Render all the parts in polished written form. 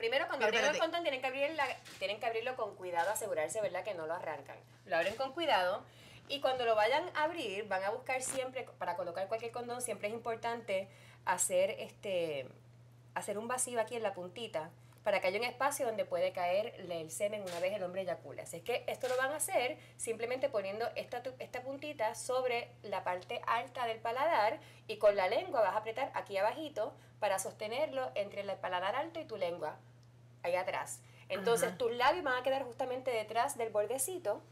primero cuando abren el cordón tienen que abrirlo con cuidado, asegurarse, ¿verdad?, que no lo arrancan. Lo abren con cuidado y cuando lo vayan a abrir van a buscar siempre, para colocar cualquier condón, siempre es importante hacer, hacer un vacío aquí en la puntita para que haya un espacio donde puede caer el semen una vez el hombre eyacula. Así es que esto lo van a hacer simplemente poniendo esta puntita sobre la parte alta del paladar y con la lengua vas a apretar aquí abajito para sostenerlo entre el paladar alto y tu lengua, ahí atrás. Entonces tus labios van a quedar justamente detrás del bordecito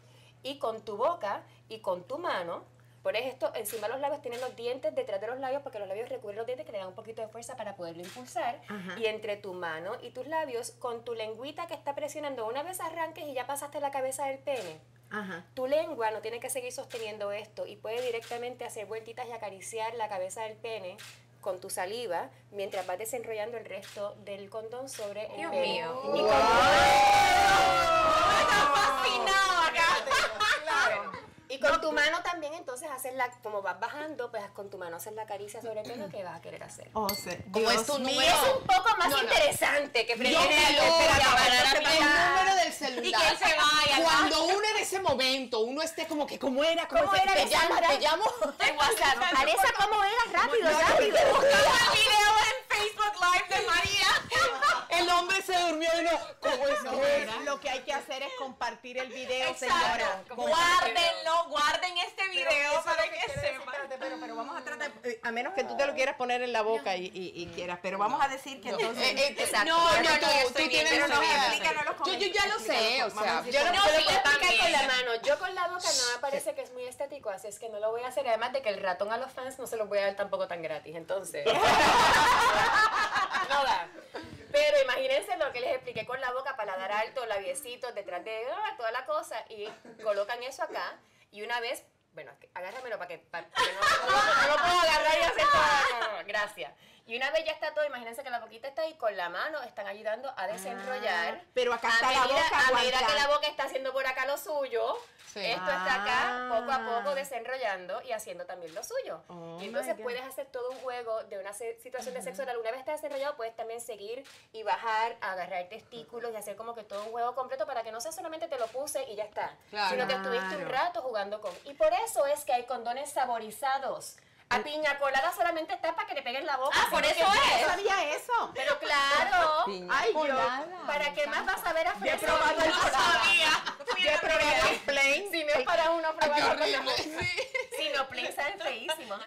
y con tu boca y con tu mano pones esto encima de los labios, tienes los dientes detrás de los labios porque los labios recubren los dientes que le dan un poquito de fuerza para poderlo impulsar. Y entre tu mano y tus labios, con tu lengüita que está presionando, una vez arranques y ya pasaste la cabeza del pene, tu lengua no tiene que seguir sosteniendo esto y puede directamente hacer vueltitas y acariciar la cabeza del pene con tu saliva mientras vas desenrollando el resto del condón sobre el pene. ¡Dios mío! ¡Wow! Y con tu mano también, entonces, haces la, como vas bajando, pues con tu mano haces la caricia sobre el pelo que vas a querer hacer. Oh, sí. Como es tu número. Y es un poco más interesante que prefiero el número del celular. Y que se vaya. Cuando uno en ese momento, uno esté como que, ¿cómo era? ¿Cómo era? Te llamo, te llamo. Te WhatsApp. Alesa, ¿cómo era? Rápido, rápido. Buscaba video en Facebook Live de María. El hombre se durmió y no, ¿cómo es? No, lo que hay que hacer es compartir el video, señora. Guárdenlo, guarden este video para que sepan. Pero vamos a tratar, a menos que tú te lo quieras poner en la boca y quieras, pero vamos a decir que entonces... Exacto. Tú tienes unos videos. Yo ya lo sé, o sea, yo no lo voy a explicar con la mano. Yo con la boca no me parece que es muy estético, así es que no lo voy a hacer. Además de que el ratón a los fans no se los voy a dar tampoco tan gratis, entonces... No da. Pero imagínense lo que les expliqué con la boca, paladar alto, labiecitos, detrás de toda la cosa, y colocan eso acá, y una vez, bueno, agárramelo para que no lo puedo agarrar y hacer todo, gracias. Y una vez ya está todo, imagínense que la boquita está ahí, con la mano están ayudando a desenrollar. Pero acá está la boca. A medida que la boca está haciendo por acá lo suyo, esto está acá, poco a poco desenrollando y haciendo también lo suyo. Y entonces puedes hacer todo un juego de una situación de sexo oral. Una vez está desenrollado, puedes también seguir y bajar, agarrar testículos y hacer como que todo un juego completo para que no sea solamente te lo puse y ya está, sino que estuviste un rato jugando con. Y por eso es que hay condones saborizados. A piña colada solamente está para que le peguen la boca. Ah, por eso es. Yo sabía eso. Pero claro. Ay, colada. ¿Para qué más vas a ver a fresa? Yo he probado el plain. Si no es para uno probar. Si no, plain sabe feísimo.